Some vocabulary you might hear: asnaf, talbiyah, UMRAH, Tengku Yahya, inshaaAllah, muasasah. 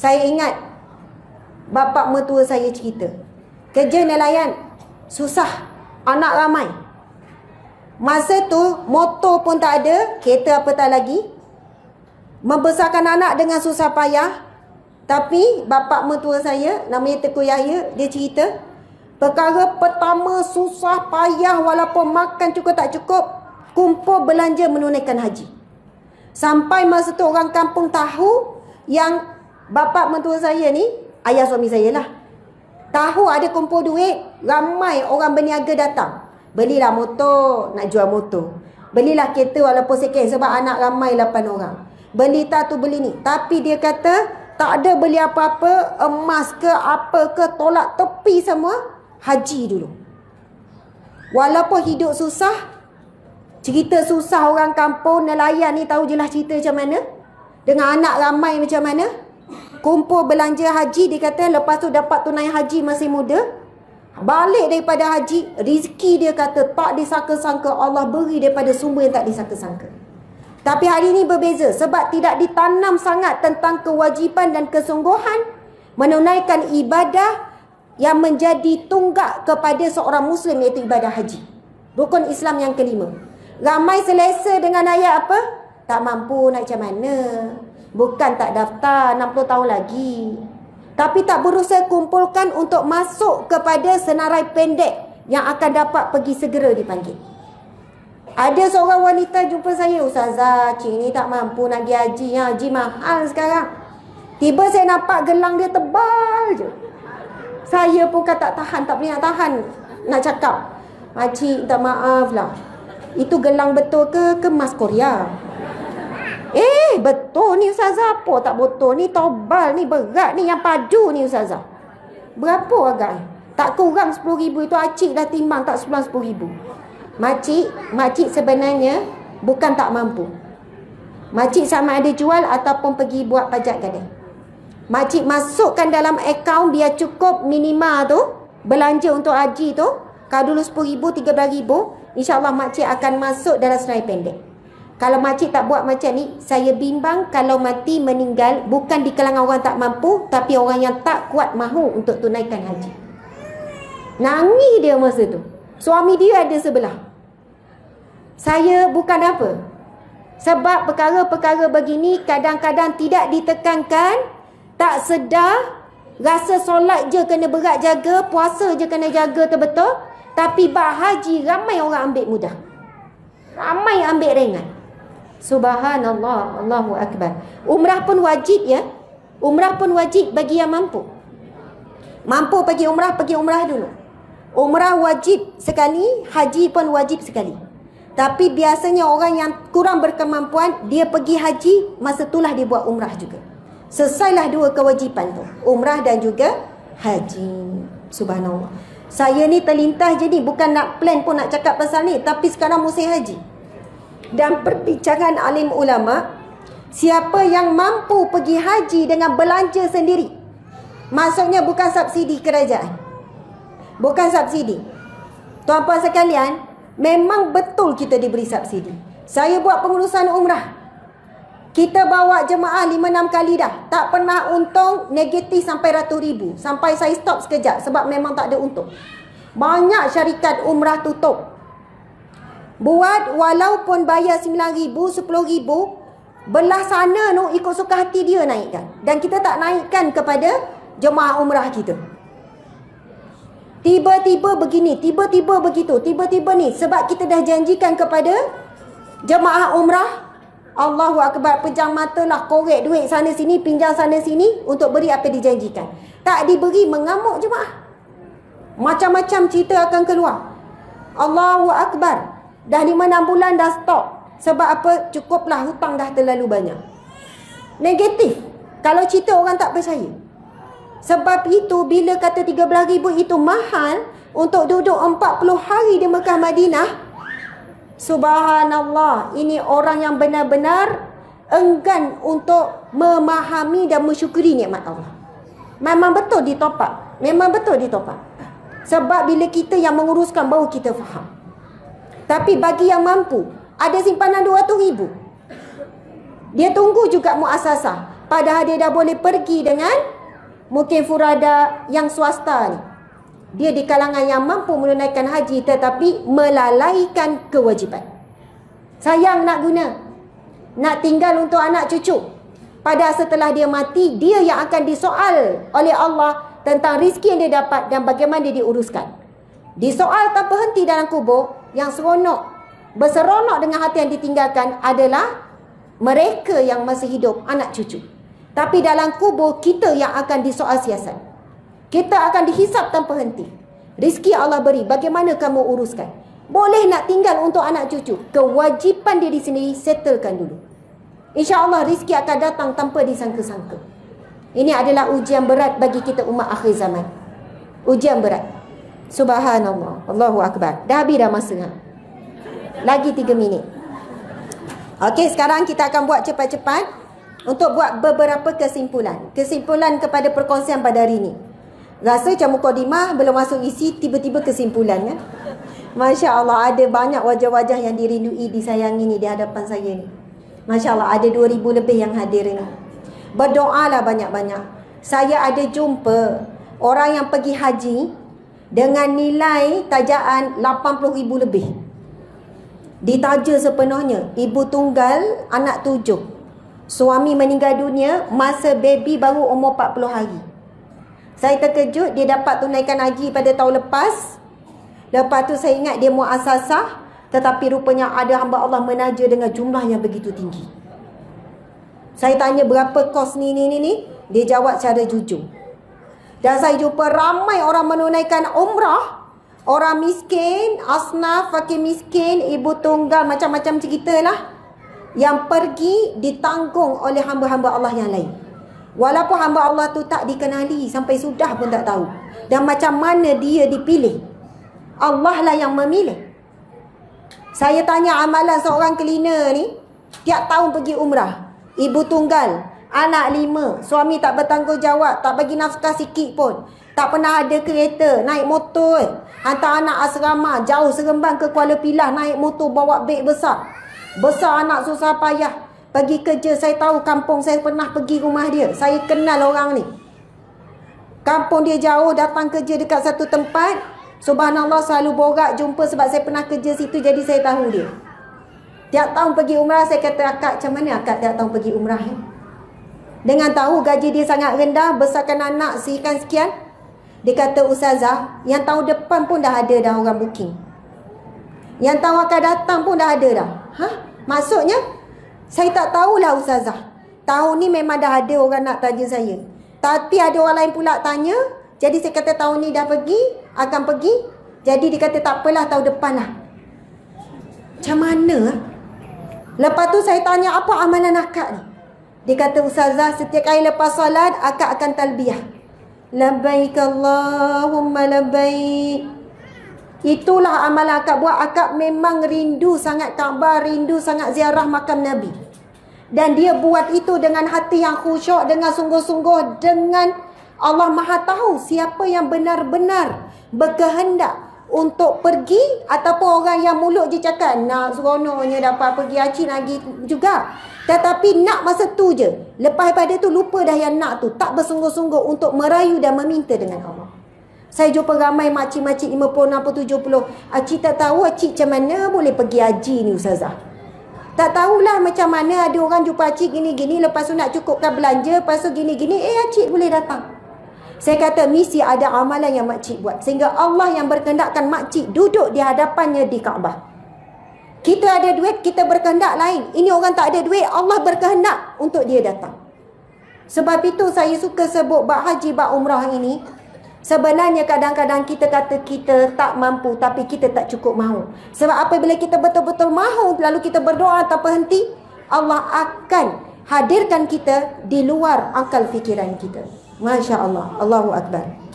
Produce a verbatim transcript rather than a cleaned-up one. Saya ingat bapa mertua saya cerita, kerja nelayan susah, anak ramai. Masa tu motor pun tak ada, kereta apatah lagi. Membesarkan anak dengan susah payah. Tapi bapa mertua saya, namanya Tengku Yahya, dia cerita, perkara pertama susah payah walaupun makan cukup tak cukup, kumpul belanja menunaikan haji. Sampai masa tu orang kampung tahu, yang bapa mertua saya ni, ayah suami saya lah, tahu ada kumpul duit, ramai orang berniaga datang. Belilah motor, nak jual motor. Belilah kereta walaupun second, sebab anak ramai lapan orang. Beli tak tu beli ni. Tapi dia kata tak ada beli apa-apa, emas ke apa ke, tolak tepi semua, haji dulu. Walaupun hidup susah, cerita susah orang kampung, nelayan ni tahu jelah cerita macam mana, dengan anak ramai macam mana. Kumpul belanja haji, dia kata lepas tu dapat tunai haji masih muda. Balik daripada haji, rezeki dia kata tak disangka-sangka, Allah beri daripada sumber yang tak disangka-sangka. Tapi hari ini berbeza, sebab tidak ditanam sangat tentang kewajipan dan kesungguhan menunaikan ibadah yang menjadi tunggak kepada seorang Muslim, iaitu ibadah haji, rukun Islam yang kelima. Ramai selesa dengan ayat apa? Tak mampu nak macam mana, bukan tak daftar, enam puluh tahun lagi. Tapi tak berusaha kumpulkan untuk masuk kepada senarai pendek yang akan dapat pergi segera dipanggil. Ada seorang wanita jumpa saya, "Ustazah, cik ni tak mampu nak pergi haji, haji mahal sekarang." Tiba saya nampak gelang dia tebal je. Saya pun kata tak tahan, tak boleh nak tahan, nak cakap, "Makcik, minta maaf lah, itu gelang betul ke, kemas Korea?" "Eh, betul ni Ustazah, apa tak betul? Ni tobal, ni berat, ni yang paju ni Ustazah." "Berapa agaknya?" "Tak kurang sepuluh ribu, itu acik dah timbang, tak sebulan sepuluh ribu. "Makcik, makcik sebenarnya bukan tak mampu. Makcik sama ada jual ataupun pergi buat pajak gadai. Makcik masukkan dalam akaun biar cukup minima tu, belanja untuk haji tu. Kalau dulu sepuluh ribu, tiga belas ribu, insyaAllah makcik akan masuk dalam senarai pendek. Kalau makcik tak buat macam ni, saya bimbang kalau mati meninggal bukan di kalangan orang tak mampu, tapi orang yang tak kuat mahu untuk tunaikan haji." Nangis dia masa tu. Suami dia ada sebelah. Saya bukan apa, sebab perkara-perkara begini kadang-kadang tidak ditekankan, tak sedar. Rasa solat je kena berat jaga, puasa je kena jaga betul-betul. Tapi bak haji ramai orang ambil mudah, ramai ambil ringan. Subhanallah, Allahu Akbar. Umrah pun wajib ya. Umrah pun wajib bagi yang mampu. Mampu pergi umrah, pergi umrah dulu. Umrah wajib sekali, haji pun wajib sekali. Tapi biasanya orang yang kurang berkemampuan, dia pergi haji, masa itulah dia buat umrah juga. Selesailah dua kewajipan tu, umrah dan juga haji. Subhanallah. Saya ni terlintas jadi, bukan nak plan pun nak cakap pasal ni, tapi sekarang musim haji. Dan perbincangan alim ulama, siapa yang mampu pergi haji dengan belanja sendiri, maksudnya bukan subsidi kerajaan, bukan subsidi. Tuan-puan sekalian, memang betul kita diberi subsidi. Saya buat pengurusan umrah, kita bawa jemaah lima enam kali dah, tak pernah untung negatif sampai ratus ribu. Sampai saya stop sekejap, sebab memang tak ada untung. Banyak syarikat umrah tutup. Buat walaupun bayar sembilan ribu, sepuluh ribu, belah sana tu ikut suka hati dia naikkan. Dan kita tak naikkan kepada jemaah umrah kita. Tiba-tiba begini, tiba-tiba begitu, tiba-tiba ni. Sebab kita dah janjikan kepada jemaah umrah, Allahu Akbar, pejang matalah, korek duit sana sini, pinjam sana sini untuk beri apa dijanjikan. Tak diberi, mengamuk jemaah. Macam-macam cerita akan keluar. Allahu Akbar, dah lima enam bulan dah stop. Sebab apa? Cukuplah, hutang dah terlalu banyak. Negatif. Kalau cerita orang tak percaya. Sebab itu bila kata tiga belas ribu itu mahal untuk duduk empat puluh hari di Mekah Madinah. Subhanallah. Ini orang yang benar-benar enggan untuk memahami dan mensyukuri nikmat Allah. Memang betul ditopang. Memang betul ditopang. Sebab bila kita yang menguruskan baru kita faham. Tapi bagi yang mampu, ada simpanan dua ratus ribu. Dia tunggu juga muasasah. padahal dia dah boleh pergi dengan mungkin furada yang swasta ni. Dia di kalangan yang mampu menunaikan haji tetapi melalaikan kewajipan. Sayang nak guna, nak tinggal untuk anak cucu. Padahal setelah dia mati, dia yang akan disoal oleh Allah tentang rizki yang dia dapat dan bagaimana dia diuruskan. Disoal tanpa henti dalam kubur. Yang seronok, berseronok dengan hati yang ditinggalkan adalah mereka yang masih hidup, anak cucu. Tapi dalam kubur, kita yang akan disoal siasat. Kita akan dihisap tanpa henti. Rizki Allah beri, bagaimana kamu uruskan? Boleh nak tinggal untuk anak cucu, kewajipan diri sendiri, settlekan dulu. InsyaAllah rizki akan datang tanpa disangka-sangka. Ini adalah ujian berat bagi kita umat akhir zaman. Ujian berat. Subhanallah, Allahu Akbar. Dah habis dah masa ha? Lagi tiga minit. Okey, sekarang kita akan buat cepat-cepat untuk buat beberapa kesimpulan. Kesimpulan kepada perkongsian pada hari ini. Rasa macam mukadimah belum masuk isi, tiba-tiba kesimpulan kan? Masya Allah, ada banyak wajah-wajah yang dirindui, disayangi ni di hadapan saya ni. Masya Allah, ada dua ribu lebih yang hadir ni. Berdoalah banyak-banyak. Saya ada jumpa orang yang pergi haji dengan nilai tajaan lapan puluh ribu lebih. Ditaja sepenuhnya. Ibu tunggal, anak tujuh. Suami meninggal dunia masa baby baru umur empat puluh hari. Saya terkejut dia dapat tunaikan haji pada tahun lepas. Lepas tu saya ingat dia muasasah, tetapi rupanya ada hamba Allah menaja dengan jumlah yang begitu tinggi. Saya tanya berapa kos ni ni ni ni, dia jawab secara jujur. Dan saya jumpa ramai orang menunaikan umrah. Orang miskin, asnaf, fakir miskin, ibu tunggal, macam-macam ceritalah, yang pergi ditanggung oleh hamba-hamba Allah yang lain. Walaupun hamba Allah tu tak dikenali, sampai sudah pun tak tahu. Dan macam mana dia dipilih, Allah lah yang memilih. Saya tanya amalan seorang kelina ni, tiap tahun pergi umrah, ibu tunggal, anak lima, suami tak bertanggungjawab, tak bagi nafkah sikit pun, tak pernah ada kereta, naik motor, hantar anak asrama, jauh Seremban ke Kuala Pilah, naik motor bawa beg besar. Besar anak susah payah, pergi kerja. Saya tahu kampung saya, pernah pergi rumah dia. Saya kenal orang ni. Kampung dia jauh, datang kerja dekat satu tempat. Subhanallah, selalu borak jumpa sebab saya pernah kerja situ, jadi saya tahu dia. Tiap tahun pergi umrah, saya kata, akak macam mana akak tiap tahun pergi umrah ni? Eh? Dengan tahu gaji dia sangat rendah, besarkan anak, sihikan sekian. Dia kata, Ustazah, yang tahun depan pun dah ada dah orang booking. Yang tahun akan datang pun dah ada dah. Hah? Maksudnya, saya tak tahulah Ustazah. Tahun ni memang dah ada orang nak tanya saya. Tapi ada orang lain pula tanya. Jadi saya kata tahun ni dah pergi, akan pergi. Jadi dia kata tak apalah, tahun depan lah. Macam mana? Lepas tu saya tanya, apa amalan akak ni? Dia kata, Ustazah, setiap kali lepas solat, akak akan talbiyah. Labbaik Allahumma labbaik. Itulah amalan akak buat. Akak memang rindu sangat Kaabah, rindu sangat ziarah makam Nabi. Dan dia buat itu dengan hati yang khusyuk, dengan sungguh-sungguh, dengan Allah Maha Tahu siapa yang benar-benar berkehendak untuk pergi, ataupun orang yang mulut je cakap, nak seronoknya dapat pergi haji lagi juga. Tetapi nak masa tu je. Lepas pada tu lupa dah yang nak tu. Tak bersungguh-sungguh untuk merayu dan meminta dengan Allah. Saya jumpa ramai makcik-makcik lima puluh, enam puluh, tujuh puluh. Acik tak tahu acik macam mana boleh pergi haji ni Ustazah. Tak tahulah macam mana ada orang jumpa acik gini-gini. Lepas tu nak cukupkan belanja. Lepas tu gini-gini. Eh acik boleh datang. Saya kata mesti ada amalan yang makcik buat. Sehingga Allah yang berkendakkan makcik duduk di hadapannya di Kaabah. Kita ada duit, kita berkehendak lain. Ini orang tak ada duit, Allah berkehendak untuk dia datang. Sebab itu saya suka sebut bab haji, bab umrah ini. Sebenarnya kadang-kadang kita kata kita tak mampu, tapi kita tak cukup mahu. Sebab apabila kita betul-betul mahu, lalu kita berdoa tanpa henti, Allah akan hadirkan kita di luar akal fikiran kita. Masya Allah, Allahu Akbar.